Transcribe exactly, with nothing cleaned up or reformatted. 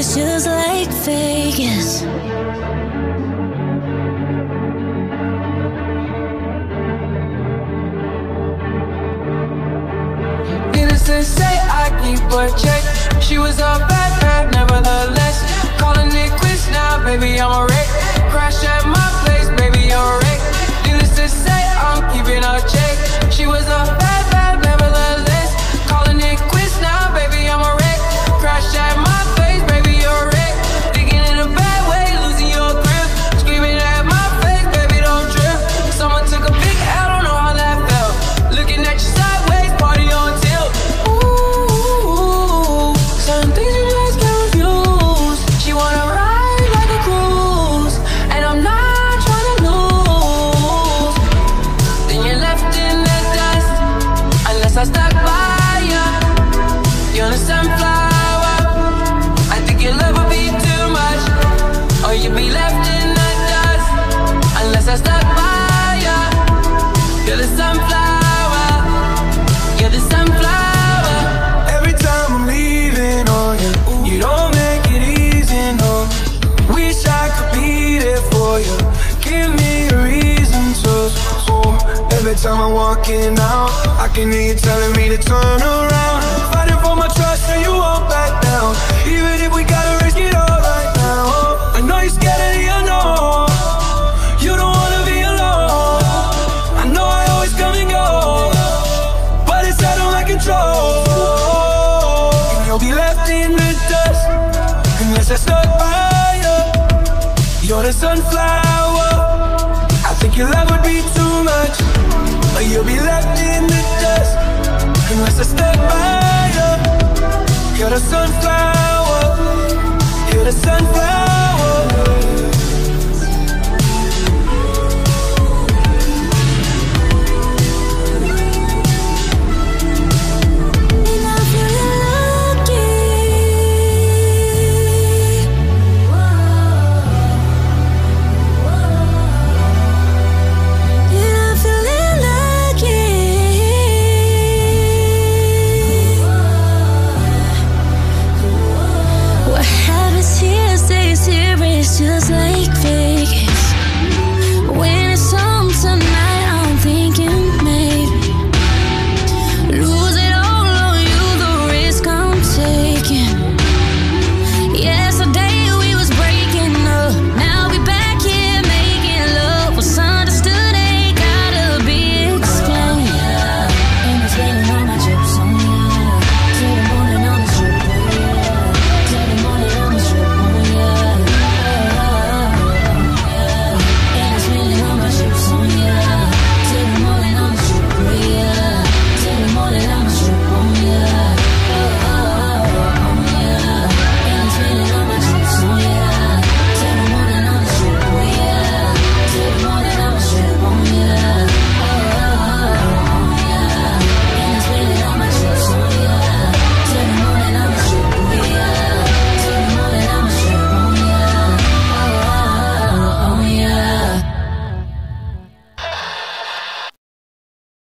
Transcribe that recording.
it's just like Vegas. Needless to say, I keep her check. She was a bad bad, nevertheless. Calling it quits now, baby, I'm a wreck. Crash at my place, baby, I'm a wreck. Needless to say, I'm keeping her check. She was a bad bad, nevertheless. Calling it quits now, baby, I'm a wreck. Crash at my face, baby, you're a wreck. Thinking in a bad way, losing your grip. Screaming at my face, baby, don't drift. Someone took a big L, don't know how that felt. Looking at you sideways, party on tilt. Ooh, certain things you just can't refuse. She wanna ride like a cruise, and I'm not tryna lose. Then you're left in the dust, unless I stuck by you. You're the sunflower. Or you'll be left in the dust unless I stuck by ya. You're the sunflower, you're the sunflower. Every time I'm leaving on you, you don't make it easy, no. Wish I could be there for you, give me a reason to. Ooh. Every time I'm walking out, I can hear you telling me to turn around. Fighting for my trust and you won't back down, even if we gotta risk it all right now. I know you're scared of the unknown. You don't wanna be alone. I know I always come and go, but it's out of my control. And you'll be left in the dust unless I stuck by you. You're the sunflower. I think your love would be too much. Or you'll be left in the dust unless I stuck by you. You're the sunflower. You're the sunflower.